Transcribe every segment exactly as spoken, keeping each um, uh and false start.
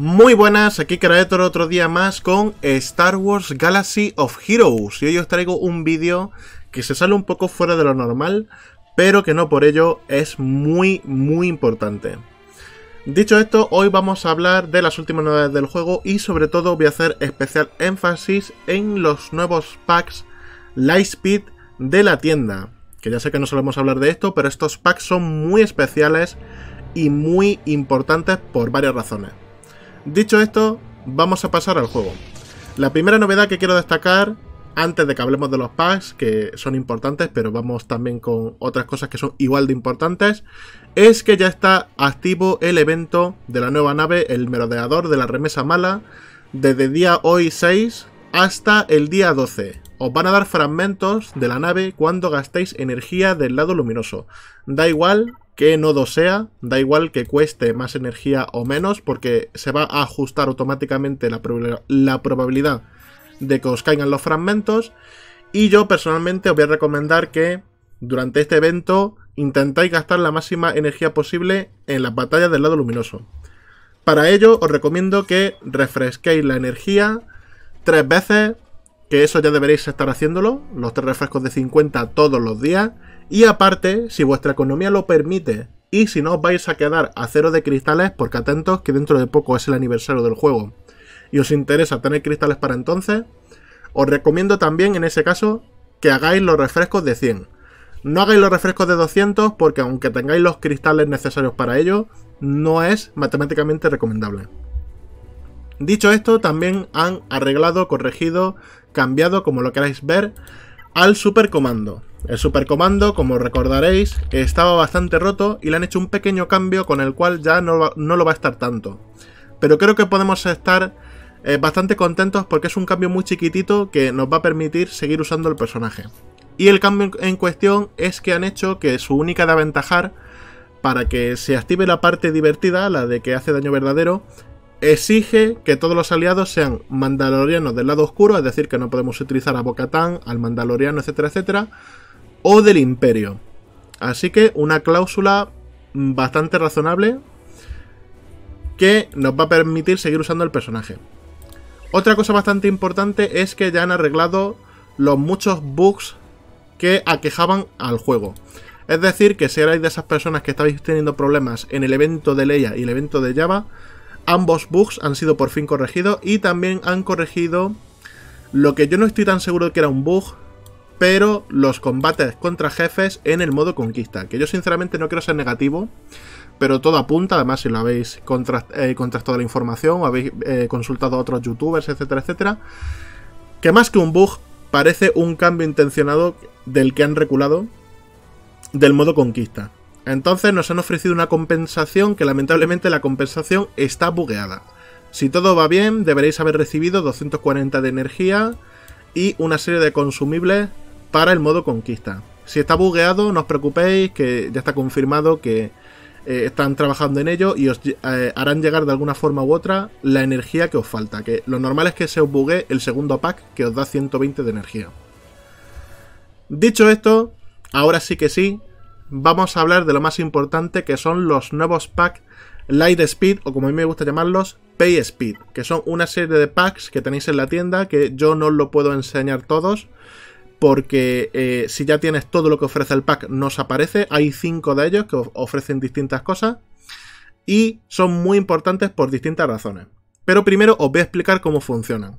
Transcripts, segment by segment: Muy buenas, aquí Kraetor otro día más con Star Wars Galaxy of Heroes. Y hoy os traigo un vídeo que se sale un poco fuera de lo normal, pero que no por ello es muy muy importante. Dicho esto, hoy vamos a hablar de las últimas novedades del juego y sobre todo voy a hacer especial énfasis en los nuevos packs Lightspeed de la tienda. Que ya sé que no solemos hablar de esto, pero estos packs son muy especiales y muy importantes por varias razones. Dicho esto, vamos a pasar al juego. La primera novedad que quiero destacar, antes de que hablemos de los packs, que son importantes, pero vamos también con otras cosas que son igual de importantes, es que ya está activo el evento de la nueva nave, el merodeador de la remesa mala, desde el día hoy seis hasta el día doce. Os van a dar fragmentos de la nave cuando gastéis energía del lado luminoso. Da igual que nodo sea, da igual que cueste más energía o menos, porque se va a ajustar automáticamente la, prob la probabilidad de que os caigan los fragmentos. Y yo personalmente os voy a recomendar que durante este evento intentáis gastar la máxima energía posible en las batallas del lado luminoso. Para ello os recomiendo que refresquéis la energía tres veces, que eso ya deberéis estar haciéndolo, los tres refrescos de cincuenta todos los días. Y aparte, si vuestra economía lo permite y si no, os vais a quedar a cero de cristales, porque atentos que dentro de poco es el aniversario del juego y os interesa tener cristales para entonces, os recomiendo también en ese caso que hagáis los refrescos de cien. No hagáis los refrescos de doscientos, porque aunque tengáis los cristales necesarios para ello, no es matemáticamente recomendable. Dicho esto, también han arreglado, corregido, cambiado, como lo queráis ver, al supercomando. El supercomando, como recordaréis, estaba bastante roto y le han hecho un pequeño cambio con el cual ya no, va, no lo va a estar tanto. Pero creo que podemos estar eh, bastante contentos, porque es un cambio muy chiquitito que nos va a permitir seguir usando el personaje. Y el cambio en cuestión es que han hecho que su única de aventajar, para que se active la parte divertida, la de que hace daño verdadero, exige que todos los aliados sean mandalorianos del lado oscuro, es decir, que no podemos utilizar a Bocatán, al mandaloriano, etcétera, etcétera, o del imperio. Así que una cláusula bastante razonable que nos va a permitir seguir usando el personaje. Otra cosa bastante importante es que ya han arreglado los muchos bugs que aquejaban al juego. Es decir, que si erais de esas personas que estáis teniendo problemas en el evento de Leia y el evento de Java, ambos bugs han sido por fin corregidos. Y también han corregido lo que yo no estoy tan seguro de que era un bug, pero los combates contra jefes en el modo conquista, que yo sinceramente no quiero ser negativo, pero todo apunta, además si lo habéis contrastado eh, toda la información, habéis eh, consultado a otros youtubers, etcétera, etcétera, que más que un bug parece un cambio intencionado del que han reculado del modo conquista. Entonces nos han ofrecido una compensación, que lamentablemente la compensación está bugueada. Si todo va bien, deberéis haber recibido doscientos cuarenta de energía y una serie de consumibles para el modo conquista. Si está bugueado, no os preocupéis, que ya está confirmado que eh, están trabajando en ello y os eh, harán llegar de alguna forma u otra la energía que os falta. Que lo normal es que se os buguee el segundo pack, que os da ciento veinte de energía. Dicho esto, ahora sí que sí, vamos a hablar de lo más importante, que son los nuevos packs Lightspeed, o como a mí me gusta llamarlos, Pay Speed, que son una serie de packs que tenéis en la tienda, que yo no os lo puedo enseñar todos, porque eh, si ya tienes todo lo que ofrece el pack, no os aparece. Hay cinco de ellos que ofrecen distintas cosas y son muy importantes por distintas razones. Pero primero os voy a explicar cómo funcionan.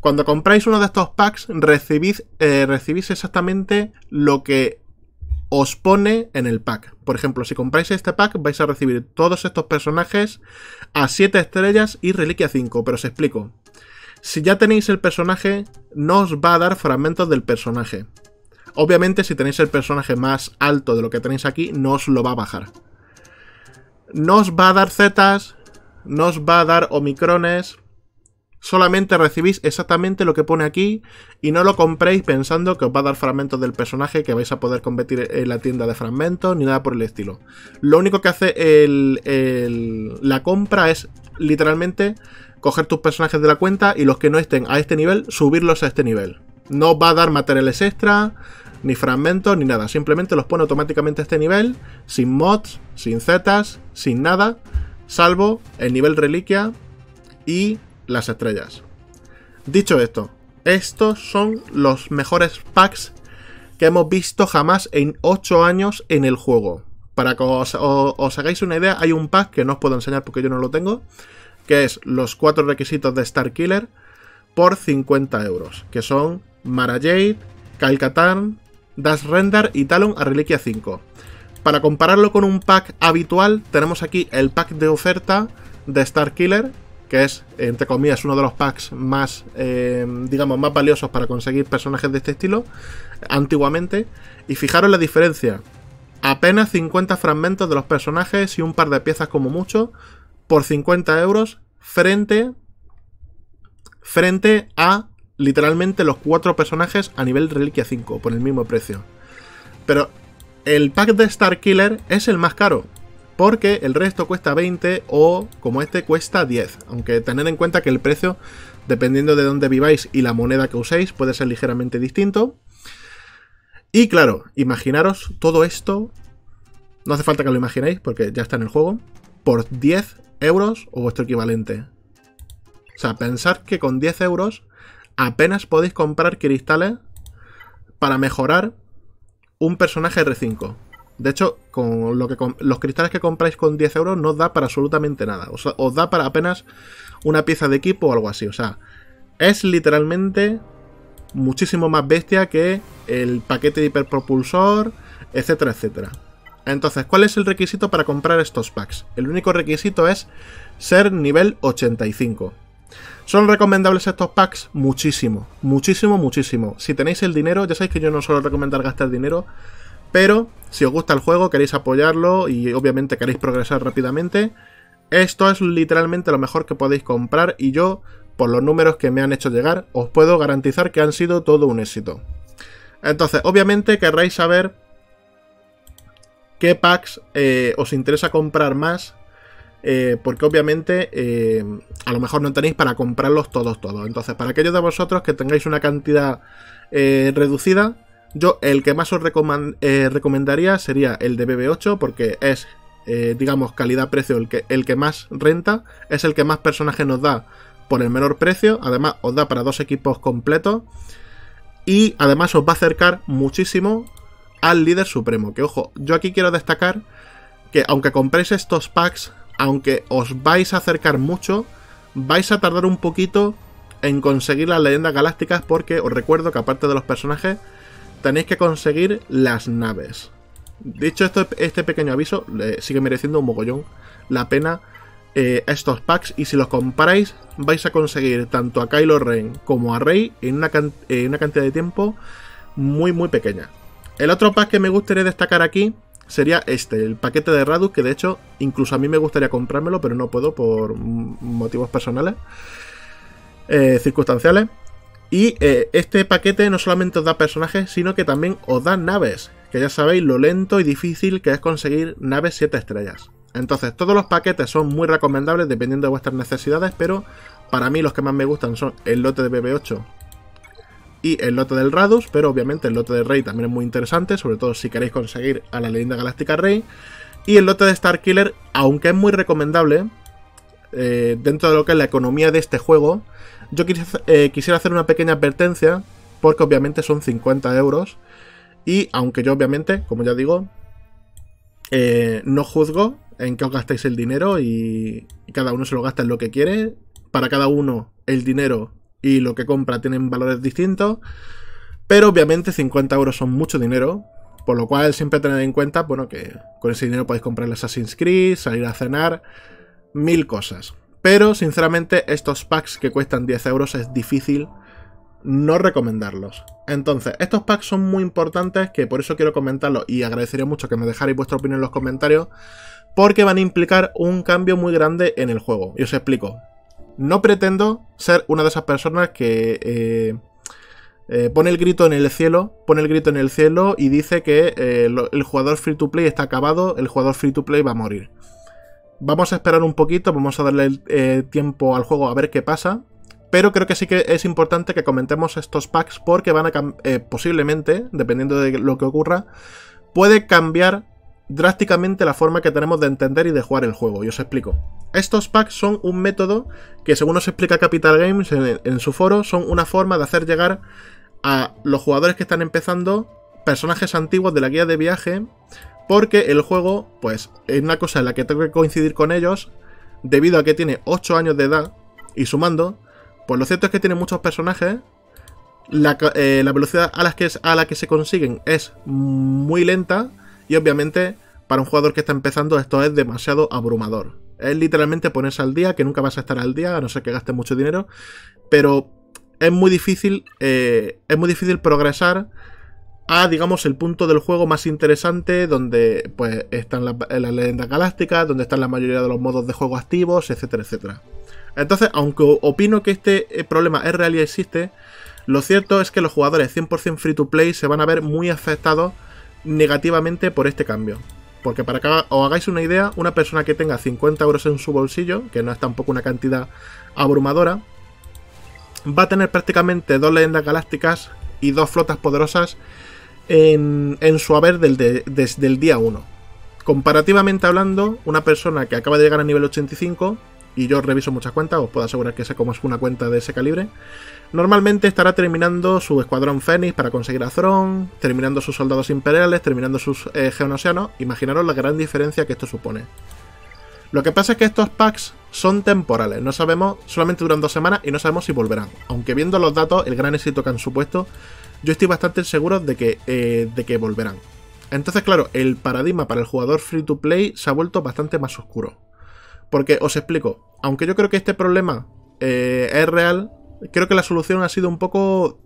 Cuando compráis uno de estos packs, recibís, eh, recibís exactamente lo que os pone en el pack. Por ejemplo, si compráis este pack, vais a recibir todos estos personajes a siete estrellas y reliquia cinco. Pero os explico. Si ya tenéis el personaje, no os va a dar fragmentos del personaje. Obviamente, si tenéis el personaje más alto de lo que tenéis aquí, no os lo va a bajar. No os va a dar zetas, no os va a dar omicrones. Solamente recibís exactamente lo que pone aquí, y no lo compréis pensando que os va a dar fragmentos del personaje que vais a poder competir en la tienda de fragmentos ni nada por el estilo. Lo único que hace el, el, la compra es literalmente coger tus personajes de la cuenta y los que no estén a este nivel, subirlos a este nivel. No os va a dar materiales extra, ni fragmentos, ni nada. Simplemente los pone automáticamente a este nivel, sin mods, sin zetas, sin nada, salvo el nivel reliquia, y las estrellas. Dicho esto, estos son los mejores packs que hemos visto jamás en ocho años en el juego. Para que os, os, os hagáis una idea, hay un pack que no os puedo enseñar porque yo no lo tengo, que es los cuatro requisitos de Starkiller por cincuenta euros, que son Mara Jade, Calcatán, Das Render y Talon a Reliquia cinco. Para compararlo con un pack habitual, tenemos aquí el pack de oferta de Starkiller, que es, entre comillas, uno de los packs más, eh, digamos, más valiosos para conseguir personajes de este estilo, antiguamente. Y fijaros la diferencia. Apenas cincuenta fragmentos de los personajes y un par de piezas como mucho, por cincuenta euros, frente, frente a, literalmente, los cuatro personajes a nivel Reliquia cinco, por el mismo precio. Pero el pack de Starkiller es el más caro, porque el resto cuesta veinte o, como este, cuesta diez. Aunque tened en cuenta que el precio, dependiendo de dónde viváis y la moneda que uséis, puede ser ligeramente distinto. Y claro, imaginaros todo esto, no hace falta que lo imaginéis porque ya está en el juego, por diez euros o vuestro equivalente. O sea, pensad que con diez euros apenas podéis comprar cristales para mejorar un personaje R cinco. De hecho, con lo que con los cristales que compráis con diez euros no os da para absolutamente nada. O sea, os da para apenas una pieza de equipo o algo así. O sea, es literalmente muchísimo más bestia que el paquete de hiperpropulsor, etcétera, etcétera. Entonces, ¿cuál es el requisito para comprar estos packs? El único requisito es ser nivel ochenta y cinco. ¿Son recomendables estos packs? Muchísimo, muchísimo, muchísimo. Si tenéis el dinero, ya sabéis que yo no suelo recomendar gastar dinero, pero si os gusta el juego, queréis apoyarlo y obviamente queréis progresar rápidamente, esto es literalmente lo mejor que podéis comprar y yo, por los números que me han hecho llegar, os puedo garantizar que han sido todo un éxito. Entonces, obviamente querréis saber qué packs eh, os interesa comprar más. Eh, porque obviamente eh, a lo mejor no tenéis para comprarlos todos todos. Entonces, para aquellos de vosotros que tengáis una cantidad eh, reducida, yo el que más os recomend eh, recomendaría sería el de B B ocho, porque es, eh, digamos, calidad-precio el que, el que más renta, es el que más personajes nos da por el menor precio. Además os da para dos equipos completos y además os va a acercar muchísimo al líder supremo. Que ojo, yo aquí quiero destacar que aunque compréis estos packs, aunque os vais a acercar mucho, vais a tardar un poquito en conseguir las leyendas galácticas, porque os recuerdo que aparte de los personajes, tenéis que conseguir las naves. Dicho esto, este pequeño aviso, eh, sigue mereciendo un mogollón la pena eh, estos packs, y si los comparáis, vais a conseguir tanto a Kylo Ren como a Rey en una, can en una cantidad de tiempo muy muy pequeña. El otro pack que me gustaría destacar aquí sería este, el paquete de Raddus, que de hecho incluso a mí me gustaría comprármelo, pero no puedo por motivos personales, eh, circunstanciales. Y eh, este paquete no solamente os da personajes, sino que también os da naves, que ya sabéis lo lento y difícil que es conseguir naves siete estrellas. Entonces, todos los paquetes son muy recomendables dependiendo de vuestras necesidades, pero para mí los que más me gustan son el lote de B B ocho y el lote del Raddus, pero obviamente el lote de Rey también es muy interesante, sobre todo si queréis conseguir a la leyenda galáctica Rey. Y el lote de Starkiller, aunque es muy recomendable, eh, dentro de lo que es la economía de este juego, yo quisiera, eh, quisiera hacer una pequeña advertencia, porque obviamente son cincuenta euros, y aunque yo obviamente, como ya digo, eh, no juzgo en qué os gastáis el dinero, y, y cada uno se lo gasta en lo que quiere, para cada uno el dinero y lo que compra tienen valores distintos, pero obviamente cincuenta euros son mucho dinero, por lo cual siempre tened en cuenta, bueno, que con ese dinero podéis comprar el Assassin's Creed, salir a cenar, mil cosas. Pero sinceramente estos packs que cuestan diez euros es difícil no recomendarlos. Entonces, estos packs son muy importantes, que por eso quiero comentarlos, y agradecería mucho que me dejarais vuestra opinión en los comentarios, porque van a implicar un cambio muy grande en el juego, y os explico. No pretendo ser una de esas personas que eh, eh, pone el grito en el cielo, pone el grito en el cielo y dice que eh, lo, el jugador free to play está acabado, el jugador free to play va a morir. Vamos a esperar un poquito, vamos a darle eh, tiempo al juego a ver qué pasa, pero creo que sí que es importante que comentemos estos packs, porque van a eh, posiblemente, dependiendo de lo que ocurra, puede cambiar drásticamente la forma que tenemos de entender y de jugar el juego, y os explico. Estos packs son un método que, según nos explica Capital Games en, en su foro, son una forma de hacer llegar a los jugadores que están empezando personajes antiguos de la guía de viaje, porque el juego, pues, es una cosa en la que tengo que coincidir con ellos, debido a que tiene ocho años de edad, y sumando, pues lo cierto es que tiene muchos personajes, la, eh, la velocidad a, las que es, a la que se consiguen es muy lenta, y obviamente para un jugador que está empezando esto es demasiado abrumador. Es literalmente ponerse al día, que nunca vas a estar al día, a no ser que gastes mucho dinero, pero es muy difícil, eh, es muy difícil progresar a, digamos, el punto del juego más interesante, donde pues están las, las leyendas galácticas, donde están la mayoría de los modos de juego activos, etcétera, etcétera. Entonces, aunque opino que este problema es real y existe, lo cierto es que los jugadores cien por cien free to play se van a ver muy afectados negativamente por este cambio. Porque para que os hagáis una idea, una persona que tenga cincuenta euros en su bolsillo, que no es tampoco una cantidad abrumadora, va a tener prácticamente dos leyendas galácticas y dos flotas poderosas en, en su haber del de, desde el día uno. Comparativamente hablando, una persona que acaba de llegar a nivel ochenta y cinco, y yo reviso muchas cuentas, os puedo asegurar que sé cómo es una cuenta de ese calibre, normalmente estará terminando su escuadrón Fénix para conseguir a Thrawn, terminando sus soldados imperiales, terminando sus eh, geonosianos. Imaginaros la gran diferencia que esto supone. Lo que pasa es que estos packs son temporales, no sabemos, solamente duran dos semanas y no sabemos si volverán. Aunque viendo los datos, el gran éxito que han supuesto, yo estoy bastante seguro de que, eh, de que volverán. Entonces, claro, el paradigma para el jugador free to play se ha vuelto bastante más oscuro. Porque, os explico, aunque yo creo que este problema eh, es real, creo que la solución ha sido un poco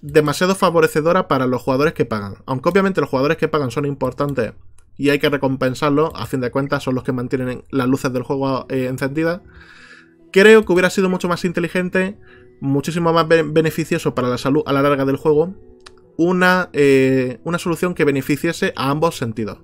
demasiado favorecedora para los jugadores que pagan. Aunque obviamente los jugadores que pagan son importantes y hay que recompensarlos, a fin de cuentas son los que mantienen las luces del juego eh, encendidas. Creo que hubiera sido mucho más inteligente, muchísimo más ben- beneficioso para la salud a la larga del juego, una, eh, una solución que beneficiese a ambos sentidos.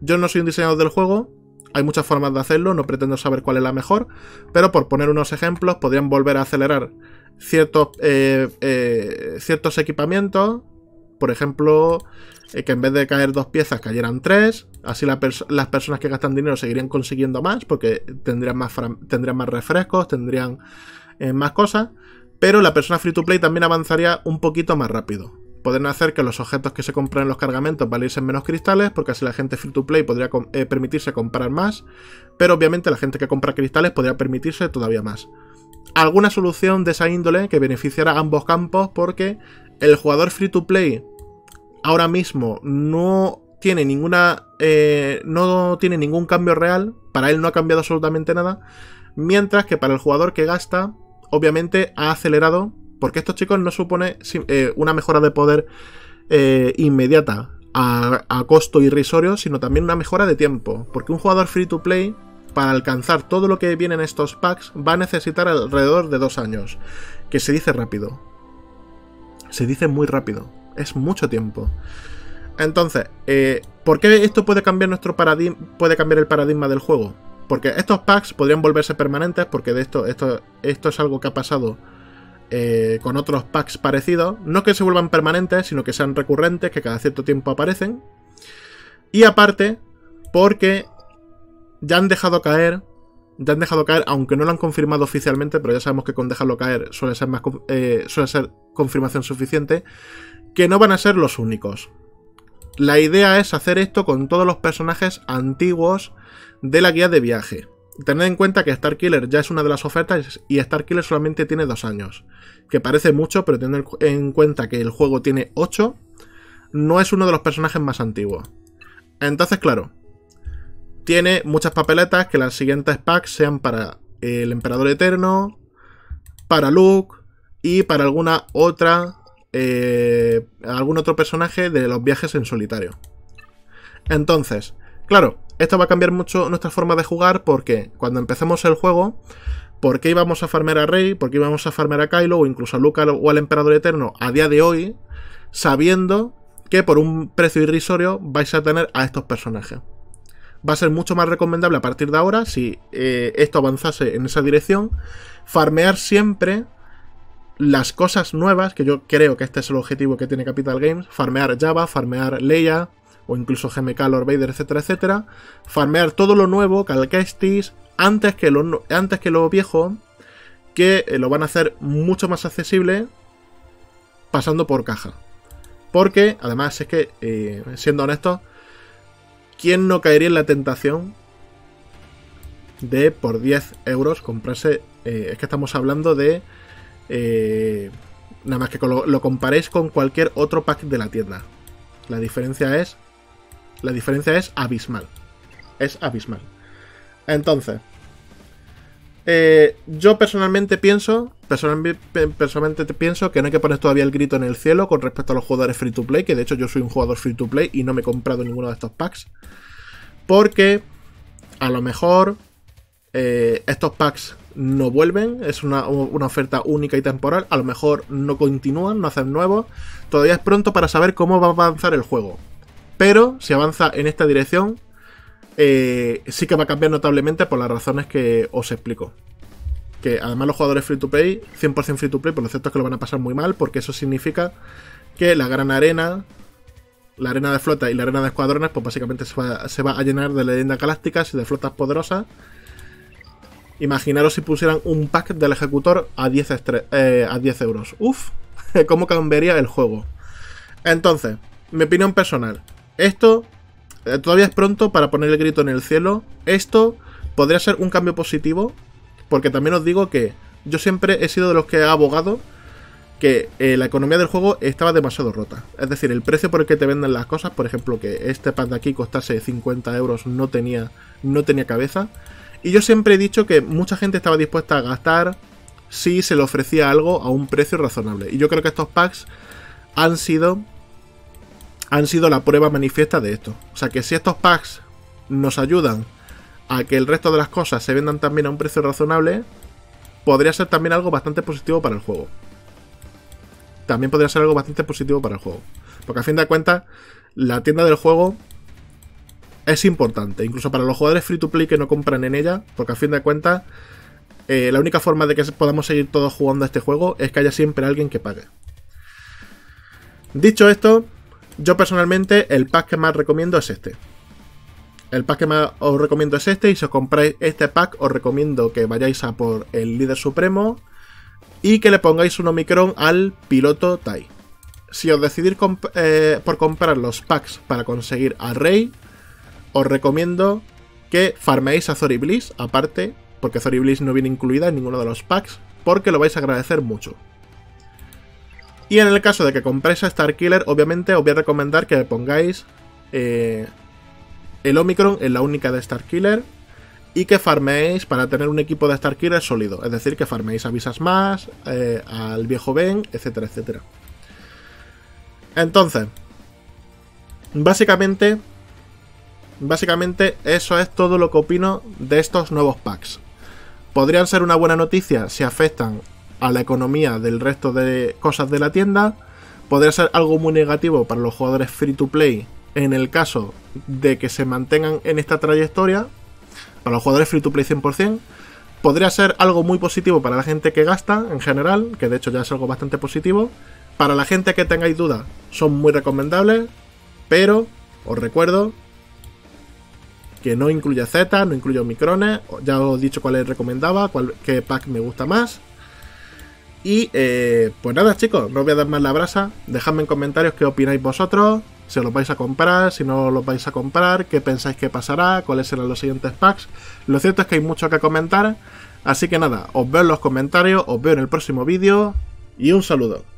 Yo no soy un diseñador del juego, hay muchas formas de hacerlo, no pretendo saber cuál es la mejor, pero por poner unos ejemplos, podrían volver a acelerar ciertos, eh, eh, ciertos equipamientos, por ejemplo, eh, que en vez de caer dos piezas cayeran tres, así la pers las personas que gastan dinero seguirían consiguiendo más, porque tendrían más, tendrían más refrescos, tendrían eh, más cosas, pero la persona free to play también avanzaría un poquito más rápido. Podrían hacer que los objetos que se compran en los cargamentos valiesen menos cristales, porque así la gente free to play podría eh, permitirse comprar más, pero obviamente la gente que compra cristales podría permitirse todavía más. Alguna solución de esa índole que beneficiara a ambos campos, porque el jugador free to play ahora mismo no tiene ninguna, eh, no tiene ningún cambio real, para él no ha cambiado absolutamente nada, mientras que para el jugador que gasta, obviamente ha acelerado. Porque estos chicos no supone eh, una mejora de poder eh, inmediata a, a costo irrisorio, sino también una mejora de tiempo. Porque un jugador free to play, para alcanzar todo lo que viene en estos packs, va a necesitar alrededor de dos años. Que se dice rápido. Se dice muy rápido. Es mucho tiempo. Entonces, eh, ¿por qué esto puede cambiar, nuestro paradigma, puede cambiar el paradigma del juego? Porque estos packs podrían volverse permanentes, porque de esto, esto, esto es algo que ha pasado... Eh, con otros packs parecidos, no que se vuelvan permanentes, sino que sean recurrentes, que cada cierto tiempo aparecen. Y aparte, porque ya han dejado caer, ya han dejado caer, aunque no lo han confirmado oficialmente, pero ya sabemos que con dejarlo caer suele ser, más, eh, suele ser confirmación suficiente, que no van a ser los únicos. La idea es hacer esto con todos los personajes antiguos de la guía de viaje. Tened en cuenta que Starkiller ya es una de las ofertas y Starkiller solamente tiene dos años. Que parece mucho, pero teniendo en cuenta que el juego tiene ocho, no es uno de los personajes más antiguos. Entonces, claro, tiene muchas papeletas que las siguientes packs sean para el Emperador Eterno, para Luke y para alguna otra, eh, algún otro personaje de los viajes en solitario. Entonces, claro... Esto va a cambiar mucho nuestra forma de jugar, porque cuando empecemos el juego, ¿por qué íbamos a farmear a Rey? ¿Por qué íbamos a farmear a Kylo? O incluso a Luke o al Emperador Eterno a día de hoy, sabiendo que por un precio irrisorio vais a tener a estos personajes. Va a ser mucho más recomendable a partir de ahora, si eh, esto avanzase en esa dirección, farmear siempre las cosas nuevas, que yo creo que este es el objetivo que tiene Capital Games, farmear Java, farmear Leia... o incluso G M K, Lord Vader, etcétera, etcétera, farmear todo lo nuevo, Calcastis, antes que los, antes que los viejos, que lo van a hacer mucho más accesible pasando por caja. Porque, además, es que, eh, siendo honestos, ¿quién no caería en la tentación de por diez euros comprarse? Eh, es que estamos hablando de... Eh, nada más que lo, lo comparéis con cualquier otro pack de la tienda. La diferencia es... La diferencia es abismal. Es abismal. Entonces, eh, yo personalmente pienso... Personalmente, personalmente pienso que no hay que poner todavía el grito en el cielo con respecto a los jugadores free to play, que de hecho yo soy un jugador free to play y no me he comprado ninguno de estos packs, porque a lo mejor eh, estos packs no vuelven, es una, una oferta única y temporal, a lo mejor no continúan, no hacen nuevos, todavía es pronto para saber cómo va a avanzar el juego, pero si avanza en esta dirección eh, sí que va a cambiar notablemente por las razones que os explico. Que además los jugadores free to play, cien por cien free to play, por lo cierto es que lo van a pasar muy mal, porque eso significa que la gran arena, la arena de flota y la arena de escuadrones, pues básicamente se va, se va a llenar de leyendas galácticas y de flotas poderosas. Imaginaros si pusieran un pack del ejecutor a diez, eh, a diez euros. Uf, cómo cambiaría el juego. Entonces, mi opinión personal, esto eh, todavía es pronto para poner el grito en el cielo. Esto podría ser un cambio positivo, porque también os digo que yo siempre he sido de los que ha abogado que eh, la economía del juego estaba demasiado rota. Es decir, el precio por el que te venden las cosas, por ejemplo, que este pack de aquí costase cincuenta euros, no tenía, no tenía cabeza. Y yo siempre he dicho que mucha gente estaba dispuesta a gastar si se le ofrecía algo a un precio razonable. Y yo creo que estos packs han sido, han sido la prueba manifiesta de esto. O sea, que si estos packs nos ayudan a que el resto de las cosas se vendan también a un precio razonable, podría ser también algo bastante positivo para el juego. También podría ser algo bastante positivo para el juego. Porque a fin de cuentas, la tienda del juego es importante, incluso para los jugadores free to play que no compran en ella, porque a fin de cuentas, eh, la única forma de que podamos seguir todos jugando a este juego es que haya siempre alguien que pague. Dicho esto, yo personalmente el pack que más recomiendo es este. El pack que más os recomiendo es este, y si os compráis este pack os recomiendo que vayáis a por el líder supremo y que le pongáis un Omicron al piloto Tai. Si os decidís comp eh, por comprar los packs para conseguir a Rey, os recomiendo que farmeéis a Zory Bliss, aparte, porque Zory Bliss no viene incluida en ninguno de los packs, porque lo vais a agradecer mucho. Y en el caso de que compréis a Starkiller, obviamente os voy a recomendar que le pongáis... Eh, el Omicron es la única de Starkiller, y que farmeéis para tener un equipo de Starkiller sólido, es decir, que farmeéis a Visas Más, eh, al viejo Ben, etcétera, etcétera. Entonces, básicamente, básicamente eso es todo lo que opino de estos nuevos packs. Podrían ser una buena noticia si afectan a la economía del resto de cosas de la tienda, podría ser algo muy negativo para los jugadores free to play en el caso de que se mantengan en esta trayectoria. Para los jugadores free to play cien por cien podría ser algo muy positivo para la gente que gasta en general, que de hecho ya es algo bastante positivo. Para la gente que tengáis dudas, son muy recomendables, pero os recuerdo que no incluye Z, no incluye Omicrones. Ya os he dicho cuál les recomendaba, cuál, qué pack me gusta más. Y eh, pues nada, chicos, no os voy a dar más la brasa. Dejadme en comentarios qué opináis vosotros, si os los vais a comprar, si no los vais a comprar, qué pensáis que pasará, cuáles serán los siguientes packs. Lo cierto es que hay mucho que comentar, así que nada, os veo en los comentarios, os veo en el próximo vídeo y un saludo.